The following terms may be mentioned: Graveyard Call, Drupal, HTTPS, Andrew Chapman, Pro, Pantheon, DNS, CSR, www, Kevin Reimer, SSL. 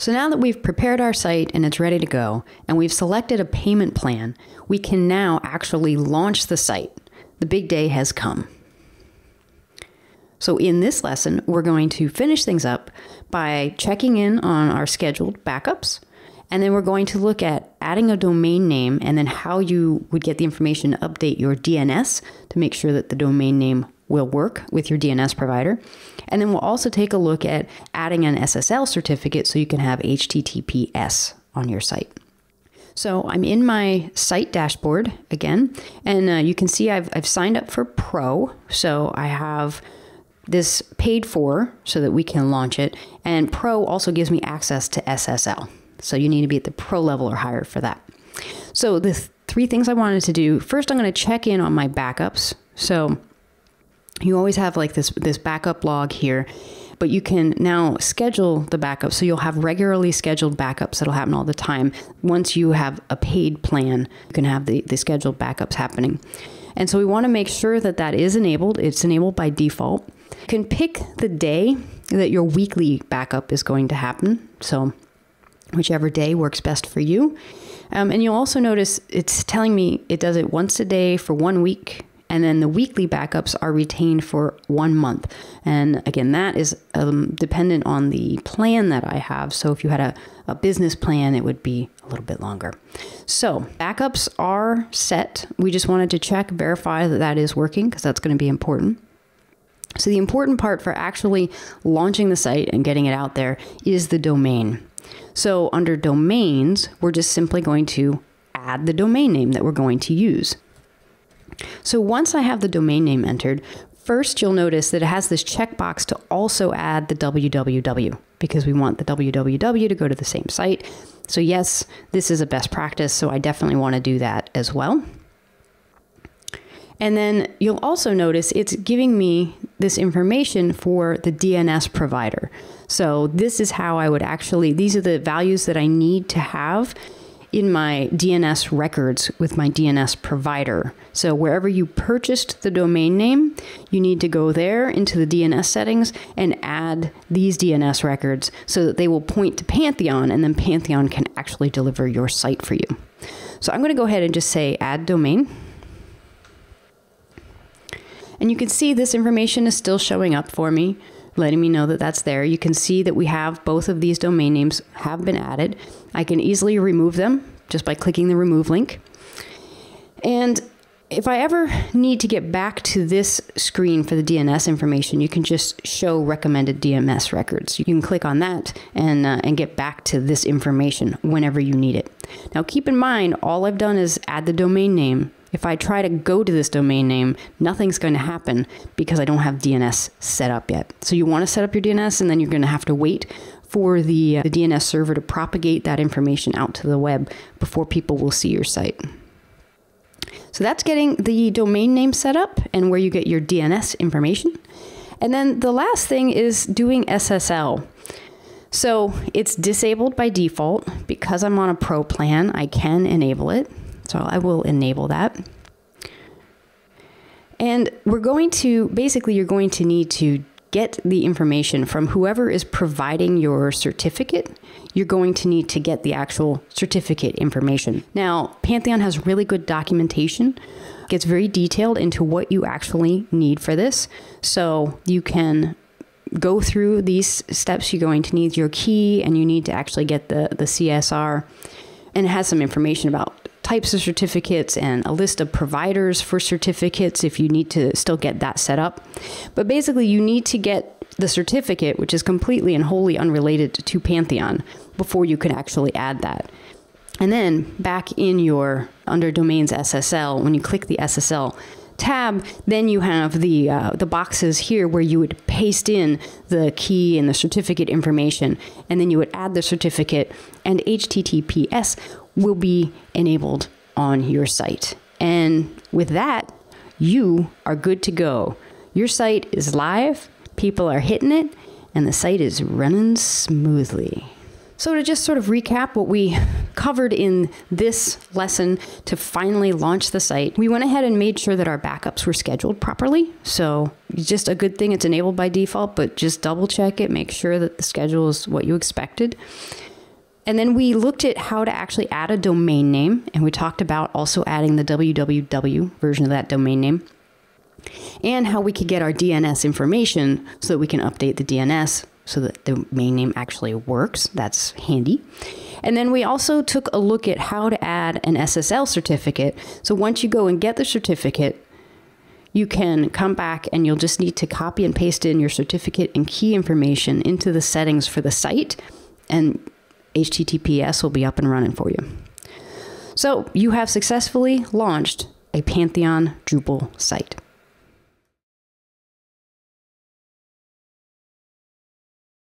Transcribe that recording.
So now that we've prepared our site and it's ready to go, and we've selected a payment plan, we can now actually launch the site. The big day has come. So in this lesson, we're going to finish things up by checking in on our scheduled backups, and then we're going to look at adding a domain name and then how you would get the information to update your DNS to make sure that the domain name will work with your DNS provider. And then we'll also take a look at adding an SSL certificate so you can have HTTPS on your site. So I'm in my site dashboard again, and you can see I've signed up for Pro. So I have this paid for so that we can launch it. And Pro also gives me access to SSL. So you need to be at the pro level or higher for that. So the three things I wanted to do, first I'm gonna check in on my backups. So you always have like this backup log here, but you can now schedule the backup. So you'll have regularly scheduled backups that'll happen all the time. Once you have a paid plan, you can have the scheduled backups happening. And so we wanna make sure that that is enabled. It's enabled by default. You can pick the day that your weekly backup is going to happen. So whichever day works best for you. And you'll also notice it's telling me it does it once a day for 1 week, and then the weekly backups are retained for 1 month. And again, that is dependent on the plan that I have. So if you had a business plan, it would be a little bit longer. So backups are set. We just wanted to check, verify that that is working, because that's going to be important. So the important part for actually launching the site and getting it out there is the domain. So under domains, we're just simply going to add the domain name that we're going to use. So once I have the domain name entered, first you'll notice that it has this checkbox to also add the www, because we want the www to go to the same site. So yes, this is a best practice, so I definitely want to do that as well. And then you'll also notice it's giving me this information for the DNS provider. So this is how I would actually, these are the values that I need to have in my DNS records with my DNS provider. So wherever you purchased the domain name, you need to go there into the DNS settings and add these DNS records so that they will point to Pantheon, and then Pantheon can actually deliver your site for you. So I'm gonna go ahead and just say add domain. And you can see this information is still showing up for me, letting me know that that's there. You can see that we have both of these domain names have been added. I can easily remove them just by clicking the remove link. And if I ever need to get back to this screen for the DNS information, you can just show recommended DNS records. You can click on that and get back to this information whenever you need it. Now keep in mind, all I've done is add the domain name. If I try to go to this domain name, nothing's going to happen because I don't have DNS set up yet. So you want to set up your DNS, and then you're going to have to wait for the DNS server to propagate that information out to the web before people will see your site. So that's getting the domain name set up and where you get your DNS information. And then the last thing is doing SSL. So it's disabled by default. Because I'm on a pro plan, I can enable it. So I will enable that. And we're going to, basically you're going to need to get the information from whoever is providing your certificate. You're going to need to get the actual certificate information. Now, Pantheon has really good documentation. It gets very detailed into what you actually need for this. So you can go through these steps. You're going to need your key, and you need to actually get the CSR. And it has some information about types of certificates and a list of providers for certificates if you need to still get that set up. But basically you need to get the certificate, which is completely and wholly unrelated to Pantheon, before you can actually add that. And then back in your under domains SSL, when you click the SSL tab, then you have the boxes here where you would paste in the key and the certificate information, and then you would add the certificate, and HTTPS will be enabled on your site. And with that, you are good to go. Your site is live, people are hitting it, and the site is running smoothly. So to just sort of recap what we covered in this lesson to finally launch the site, we went ahead and made sure that our backups were scheduled properly. So just a good thing, it's enabled by default, but just double check it, make sure that the schedule is what you expected. And then we looked at how to actually add a domain name, and we talked about also adding the www version of that domain name, and how we could get our DNS information so that we can update the DNS so that the domain name actually works. That's handy. And then we also took a look at how to add an SSL certificate. So once you go and get the certificate, you can come back and you'll just need to copy and paste in your certificate and key information into the settings for the site, and HTTPS will be up and running for you. So you have successfully launched a Pantheon Drupal site.